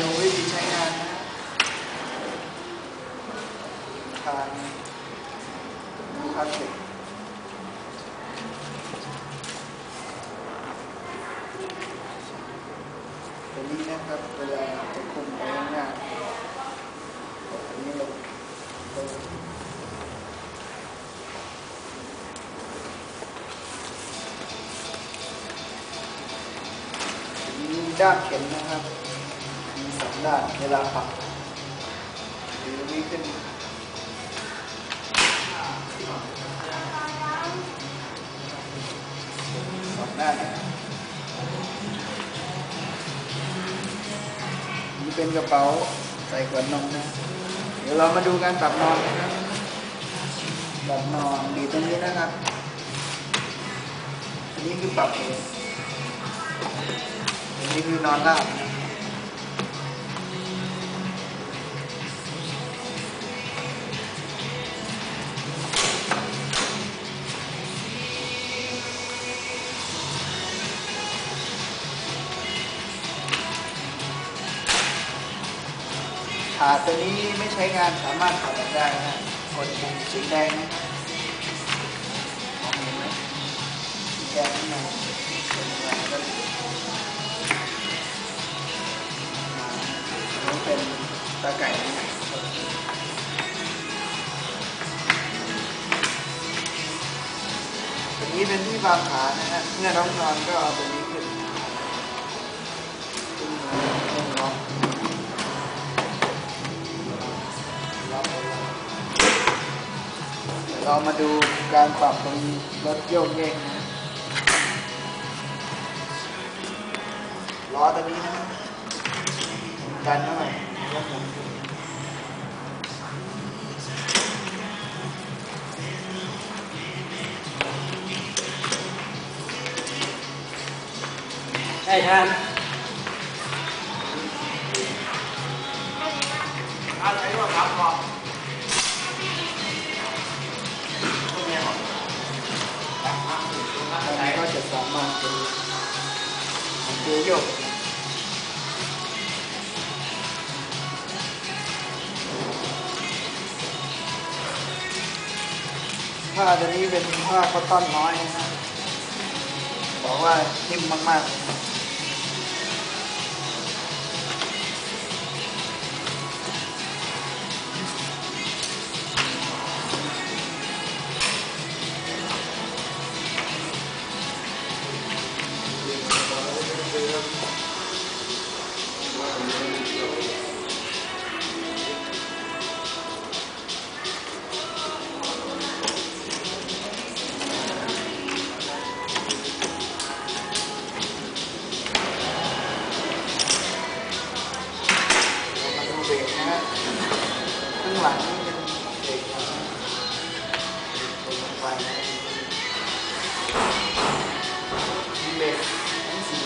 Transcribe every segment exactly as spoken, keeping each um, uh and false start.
ดูวิธีใช้งานนะทานพลาสติกตัวนี้นะครับเวลาจะคุมไปข้างหน้าอันนี้ลงลงด้านเข็มนะครับมีสองด้านเวลาปักดูนี่ขึ้นสองด้านนี่เป็นกระเป๋าใส่ขวดนมนะเดี๋ยวเรามาดูการปรับนอนนะครับปรับนอนดีตรงนี้นะครับอันนี้คือปรับเองนี่คือนอนราบถาดตัวนี้ไม่ใช้งานสามารถถอดออกได้นะกดปุ่มสีแดงนะมองเห็นไหมสีแดงนะเป็นอะไรก็เป็นตาไก่นี่ตรงนี้เป็นที่วางขานะฮะเมื่อน้องนอนก็เอาตรงนี้ขึ้นขึ้นขึ้นล็อกล็อกเรามาดูการปรับตรงรถโยกเองนะล้อตัวนี้นะดันเข้าไปใช่ท่านท่านใช้ว่าครับพอตรงนี้หรอตรงนี้ก็จะสามารถดูดูโยกผ้าตัวนี้เป็นผ้าคอตตอนน้อยนะครับบอกว่านิ่มมาก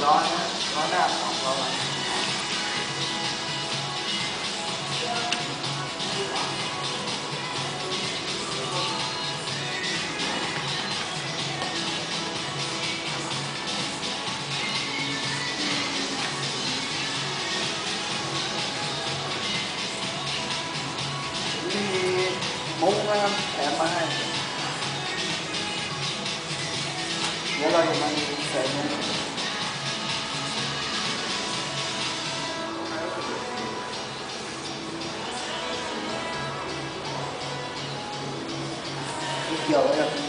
ร้อนนะร้อนหน้าของเราอ่ะนี่มุ้งนะครับแถมมาให้เดี๋ยวเราจะมาใส่มุ้งเกี่ยวกับ